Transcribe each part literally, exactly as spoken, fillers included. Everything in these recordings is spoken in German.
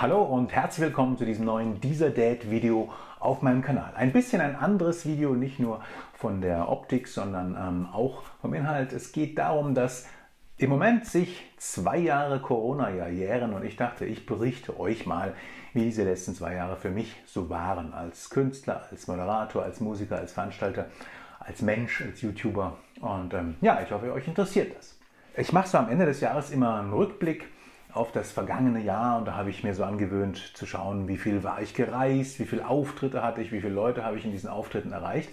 Hallo und herzlich willkommen zu diesem neuen dieserDAD Video auf meinem Kanal. Ein bisschen ein anderes Video, nicht nur von der Optik, sondern ähm, auch vom Inhalt. Es geht darum, dass im Moment sich zwei Jahre Corona jähren und ich dachte, ich berichte euch mal, wie diese letzten zwei Jahre für mich so waren. Als Künstler, als Moderator, als Musiker, als Veranstalter, als Mensch, als YouTuber. Und ähm, ja, ich hoffe, euch interessiert das. Ich mache so am Ende des Jahres immer einen Rückblick auf das vergangene Jahr und da habe ich mir so angewöhnt zu schauen, wie viel war ich gereist, wie viele Auftritte hatte ich, wie viele Leute habe ich in diesen Auftritten erreicht.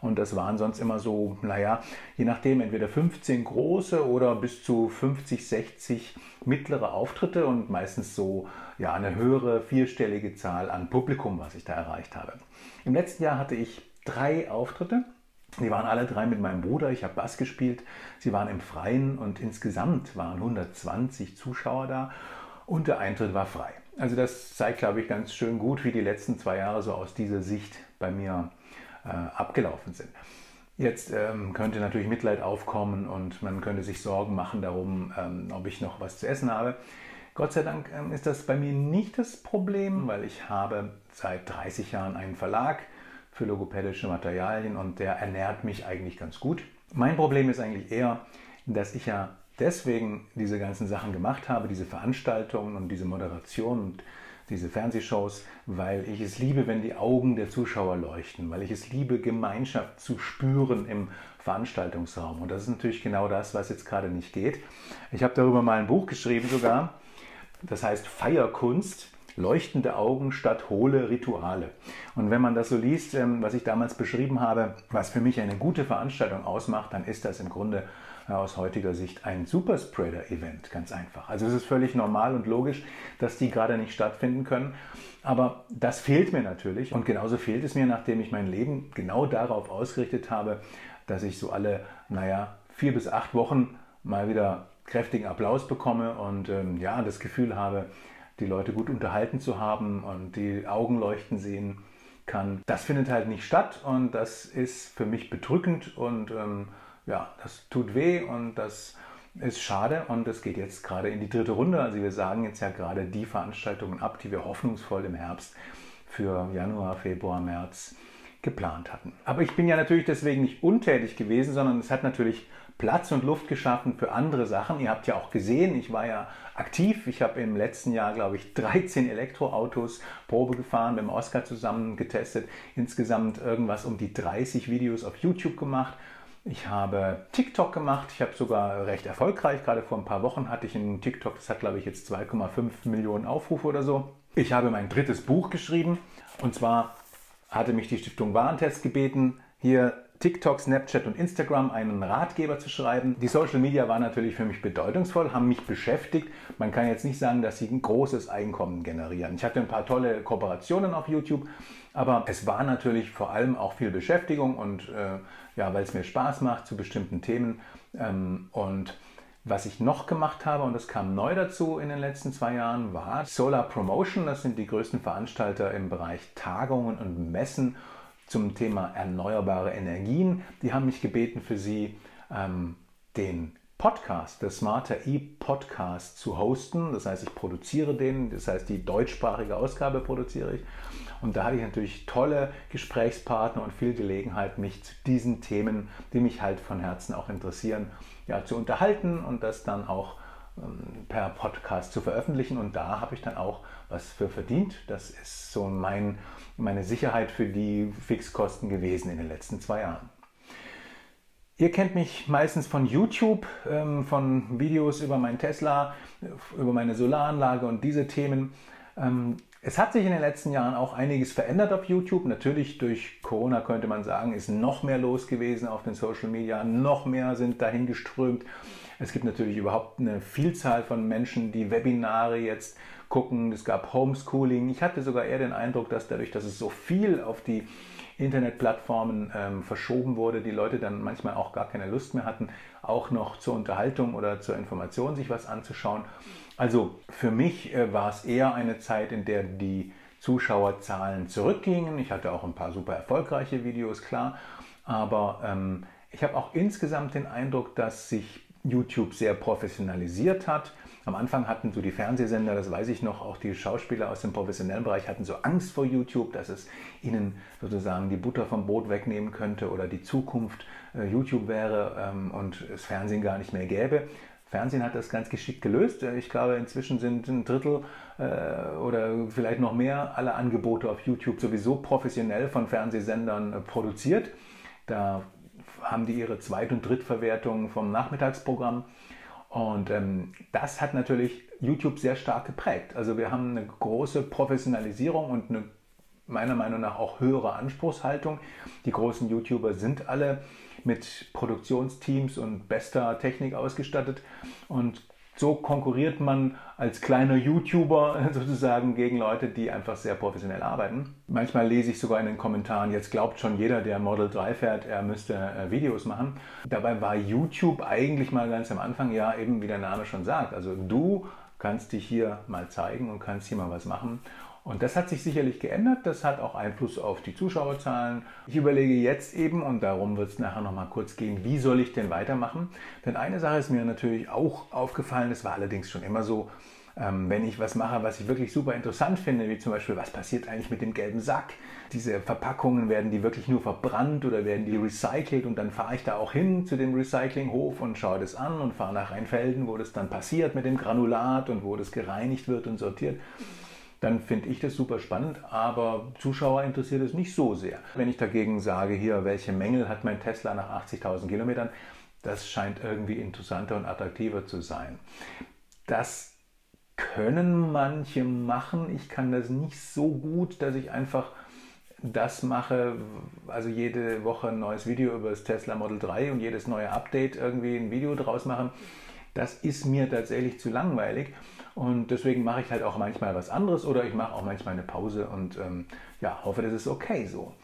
Und das waren sonst immer so, naja, je nachdem, entweder fünfzehn große oder bis zu fünfzig, sechzig mittlere Auftritte und meistens so ja, eine höhere vierstellige Zahl an Publikum, was ich da erreicht habe. Im letzten Jahr hatte ich drei Auftritte. Die waren alle drei mit meinem Bruder, ich habe Bass gespielt, sie waren im Freien und insgesamt waren hundertzwanzig Zuschauer da und der Eintritt war frei. Also das zeigt, glaube ich, ganz schön gut, wie die letzten zwei Jahre so aus dieser Sicht bei mir äh, abgelaufen sind. Jetzt ähm, könnte natürlich Mitleid aufkommen und man könnte sich Sorgen machen darum, ähm, ob ich noch was zu essen habe. Gott sei Dank ähm, ist das bei mir nicht das Problem, weil ich habe seit dreißig Jahren einen Verlag für logopädische Materialien und der ernährt mich eigentlich ganz gut. Mein Problem ist eigentlich eher, dass ich ja deswegen diese ganzen Sachen gemacht habe, diese Veranstaltungen und diese Moderation und diese Fernsehshows, weil ich es liebe, wenn die Augen der Zuschauer leuchten, weil ich es liebe, Gemeinschaft zu spüren im Veranstaltungsraum. Und das ist natürlich genau das, was jetzt gerade nicht geht. Ich habe darüber mal ein Buch geschrieben sogar, das heißt Feierkunst. Leuchtende Augen statt hohle Rituale. Und wenn man das so liest, was ich damals beschrieben habe, was für mich eine gute Veranstaltung ausmacht, dann ist das im Grunde aus heutiger Sicht ein Superspreader-Event, ganz einfach. Also es ist völlig normal und logisch, dass die gerade nicht stattfinden können. Aber das fehlt mir natürlich und genauso fehlt es mir, nachdem ich mein Leben genau darauf ausgerichtet habe, dass ich so alle, naja, vier bis acht Wochen mal wieder kräftigen Applaus bekomme und ähm, ja, das Gefühl habe, die Leute gut unterhalten zu haben und die Augen leuchten sehen kann. Das findet halt nicht statt und das ist für mich bedrückend und ähm, ja, das tut weh und das ist schade und das geht jetzt gerade in die dritte Runde. Also wir sagen jetzt ja gerade die Veranstaltungen ab, die wir hoffnungsvoll im Herbst für Januar, Februar, März geplant hatten. Aber ich bin ja natürlich deswegen nicht untätig gewesen, sondern es hat natürlich Platz und Luft geschaffen für andere Sachen. Ihr habt ja auch gesehen, ich war ja aktiv. Ich habe im letzten Jahr, glaube ich, dreizehn Elektroautos Probe gefahren, mit dem Oscar zusammen getestet. Insgesamt irgendwas um die dreißig Videos auf YouTube gemacht. Ich habe TikTok gemacht. Ich habe sogar recht erfolgreich. Gerade vor ein paar Wochen hatte ich einen TikTok. Das hat, glaube ich, jetzt zwei Komma fünf Millionen Aufrufe oder so. Ich habe mein drittes Buch geschrieben. Und zwar hatte mich die Stiftung Warentest gebeten, hier TikTok, Snapchat und Instagram einen Ratgeber zu schreiben. Die Social Media waren natürlich für mich bedeutungsvoll, haben mich beschäftigt. Man kann jetzt nicht sagen, dass sie ein großes Einkommen generieren. Ich hatte ein paar tolle Kooperationen auf YouTube, aber es war natürlich vor allem auch viel Beschäftigung und äh, ja, weil es mir Spaß macht zu bestimmten Themen. Ähm, und was ich noch gemacht habe, und das kam neu dazu in den letzten zwei Jahren, war Solar Promotion. Das sind die größten Veranstalter im Bereich Tagungen und Messen zum Thema erneuerbare Energien. Die haben mich gebeten, für sie ähm, den Podcast, der Smarter E-Podcast zu hosten. Das heißt, ich produziere den, das heißt, die deutschsprachige Ausgabe produziere ich. Und da hatte ich natürlich tolle Gesprächspartner und viel Gelegenheit, mich zu diesen Themen, die mich halt von Herzen auch interessieren, ja, zu unterhalten und das dann auch ähm, per Podcast zu veröffentlichen. Und da habe ich dann auch was für verdient. Das ist so mein, meine Sicherheit für die Fixkosten gewesen in den letzten zwei Jahren. Ihr kennt mich meistens von YouTube, ähm, von Videos über meinen Tesla, über meine Solaranlage und diese Themen. Ähm, Es hat sich in den letzten Jahren auch einiges verändert auf YouTube. Natürlich durch Corona könnte man sagen, ist noch mehr los gewesen auf den Social Media, noch mehr sind dahin geströmt. Es gibt natürlich überhaupt eine Vielzahl von Menschen, die Webinare jetzt gucken. Es gab Homeschooling. Ich hatte sogar eher den Eindruck, dass dadurch, dass es so viel auf die Internetplattformen ähm, verschoben wurde, die Leute dann manchmal auch gar keine Lust mehr hatten, auch noch zur Unterhaltung oder zur Information sich was anzuschauen. Also für mich äh, war es eher eine Zeit, in der die Zuschauerzahlen zurückgingen. Ich hatte auch ein paar super erfolgreiche Videos, klar. Aber ähm, ich habe auch insgesamt den Eindruck, dass sich YouTube sehr professionalisiert hat. Am Anfang hatten so die Fernsehsender, das weiß ich noch, auch die Schauspieler aus dem professionellen Bereich hatten so Angst vor YouTube, dass es ihnen sozusagen die Butter vom Brot wegnehmen könnte oder die Zukunft äh, YouTube wäre ähm, und das Fernsehen gar nicht mehr gäbe. Fernsehen hat das ganz geschickt gelöst. Ich glaube, inzwischen sind ein Drittel äh, oder vielleicht noch mehr aller Angebote auf YouTube sowieso professionell von Fernsehsendern äh, produziert. Da haben die ihre Zweit- und Drittverwertung vom Nachmittagsprogramm. Und ähm, das hat natürlich YouTube sehr stark geprägt. Also wir haben eine große Professionalisierung und eine meiner Meinung nach auch höhere Anspruchshaltung. Die großen YouTuber sind alle mit Produktionsteams und bester Technik ausgestattet. Und so konkurriert man als kleiner YouTuber sozusagen gegen Leute, die einfach sehr professionell arbeiten. Manchmal lese ich sogar in den Kommentaren, jetzt glaubt schon jeder, der Model drei fährt, er müsste äh, Videos machen. Dabei war YouTube eigentlich mal ganz am Anfang, ja eben wie der Name schon sagt. Also du kannst dich hier mal zeigen und kannst hier mal was machen. Und das hat sich sicherlich geändert, das hat auch Einfluss auf die Zuschauerzahlen. Ich überlege jetzt eben, und darum wird es nachher nochmal kurz gehen, wie soll ich denn weitermachen? Denn eine Sache ist mir natürlich auch aufgefallen, das war allerdings schon immer so, ähm, wenn ich was mache, was ich wirklich super interessant finde, wie zum Beispiel, was passiert eigentlich mit dem gelben Sack? Diese Verpackungen, werden die wirklich nur verbrannt oder werden die recycelt? Und dann fahre ich da auch hin zu dem Recyclinghof und schaue das an und fahre nach Rheinfelden, wo das dann passiert mit dem Granulat und wo das gereinigt wird und sortiert. Dann finde ich das super spannend, aber Zuschauer interessiert es nicht so sehr. Wenn ich dagegen sage, hier, welche Mängel hat mein Tesla nach achtzigtausend Kilometern, das scheint irgendwie interessanter und attraktiver zu sein. Das können manche machen. Ich kann das nicht so gut, dass ich einfach das mache, also jede Woche ein neues Video über das Tesla Model drei und jedes neue Update irgendwie ein Video draus machen. Das ist mir tatsächlich zu langweilig. Und deswegen mache ich halt auch manchmal was anderes oder ich mache auch manchmal eine Pause und ähm, ja, hoffe, das ist okay so.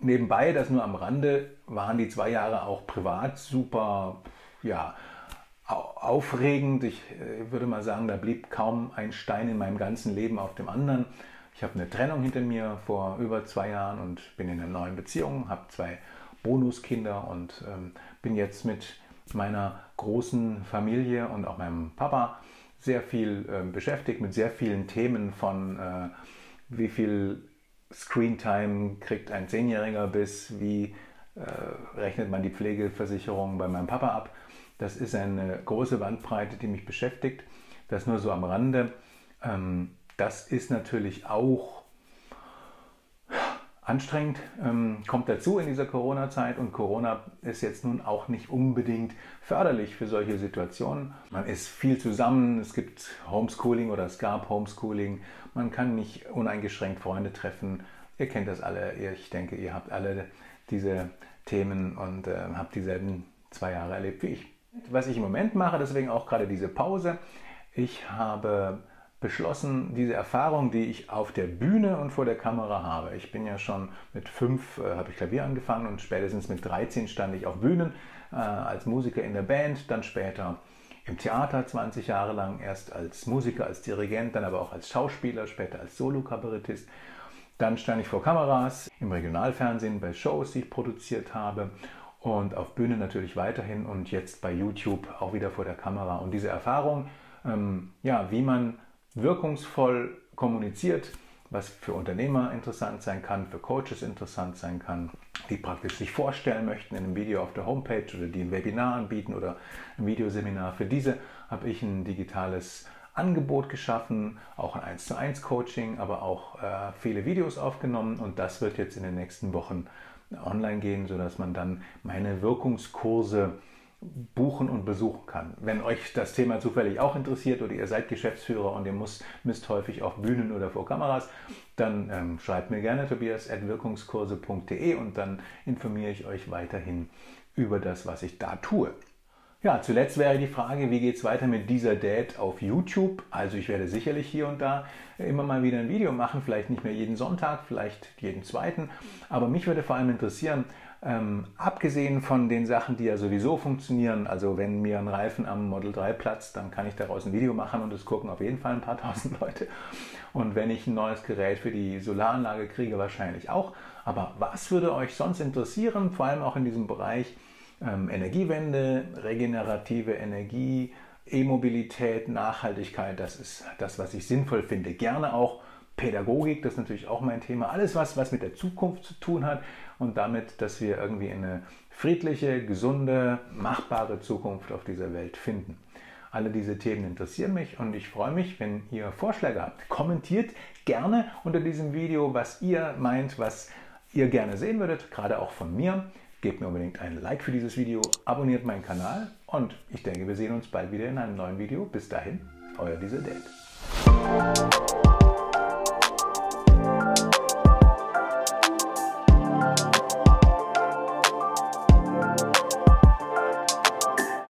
Nebenbei, das nur am Rande, waren die zwei Jahre auch privat super, ja, aufregend. Ich äh, würde mal sagen, da blieb kaum ein Stein in meinem ganzen Leben auf dem anderen. Ich habe eine Trennung hinter mir vor über zwei Jahren und bin in einer neuen Beziehung, habe zwei Bonuskinder und ähm, bin jetzt mit meiner großen Familie und auch meinem Papa sehr viel äh, beschäftigt mit sehr vielen Themen von äh, wie viel Screentime kriegt ein Zehnjähriger bis wie äh, rechnet man die Pflegeversicherung bei meinem Papa ab. Das ist eine große Bandbreite, die mich beschäftigt. Das nur so am Rande. Ähm, das ist natürlich auch anstrengend, ähm, kommt dazu in dieser Corona-Zeit und Corona ist jetzt nun auch nicht unbedingt förderlich für solche Situationen. Man ist viel zusammen, es gibt Homeschooling oder es gab Homeschooling, man kann nicht uneingeschränkt Freunde treffen. Ihr kennt das alle, ich denke, ihr habt alle diese Themen und äh, habt dieselben zwei Jahre erlebt wie ich. Was ich im Moment mache, deswegen auch gerade diese Pause, ich habe beschlossen, diese Erfahrung, die ich auf der Bühne und vor der Kamera habe. Ich bin ja schon mit fünf, äh, habe ich Klavier angefangen und spätestens mit dreizehn stand ich auf Bühnen äh, als Musiker in der Band, dann später im Theater zwanzig Jahre lang, erst als Musiker, als Dirigent, dann aber auch als Schauspieler, später als Solo-Kabarettist. Dann stand ich vor Kameras, im Regionalfernsehen, bei Shows, die ich produziert habe und auf Bühne natürlich weiterhin und jetzt bei YouTube auch wieder vor der Kamera. Und diese Erfahrung, ähm, ja, wie man wirkungsvoll kommuniziert, was für Unternehmer interessant sein kann, für Coaches interessant sein kann, die praktisch sich vorstellen möchten in einem Video auf der Homepage oder die ein Webinar anbieten oder ein Videoseminar. Für diese habe ich ein digitales Angebot geschaffen, auch ein eins zu eins Coaching, aber auch äh, viele Videos aufgenommen und das wird jetzt in den nächsten Wochen online gehen, sodass man dann meine Wirkungskurse buchen und besuchen kann. Wenn euch das Thema zufällig auch interessiert oder ihr seid Geschäftsführer und ihr müsst, müsst häufig auf Bühnen oder vor Kameras, dann ähm, schreibt mir gerne tobias at wirkungskurse punkt de und dann informiere ich euch weiterhin über das, was ich da tue. Ja, zuletzt wäre die Frage, wie geht es weiter mit dieserDAD auf YouTube? Also ich werde sicherlich hier und da immer mal wieder ein Video machen, vielleicht nicht mehr jeden Sonntag, vielleicht jeden zweiten, aber mich würde vor allem interessieren, Ähm, abgesehen von den Sachen, die ja sowieso funktionieren, also wenn mir ein Reifen am Model drei platzt, dann kann ich daraus ein Video machen und es gucken auf jeden Fall ein paar tausend Leute. Und wenn ich ein neues Gerät für die Solaranlage kriege, wahrscheinlich auch. Aber was würde euch sonst interessieren, vor allem auch in diesem Bereich ähm, Energiewende, regenerative Energie, E-Mobilität, Nachhaltigkeit, das ist das, was ich sinnvoll finde. Gerne auch Pädagogik, das ist natürlich auch mein Thema. Alles, was, was mit der Zukunft zu tun hat und damit, dass wir irgendwie eine friedliche, gesunde, machbare Zukunft auf dieser Welt finden. Alle diese Themen interessieren mich und ich freue mich, wenn ihr Vorschläge habt. Kommentiert gerne unter diesem Video, was ihr meint, was ihr gerne sehen würdet, gerade auch von mir. Gebt mir unbedingt ein Like für dieses Video, abonniert meinen Kanal und ich denke, wir sehen uns bald wieder in einem neuen Video. Bis dahin, euer dieserDAD.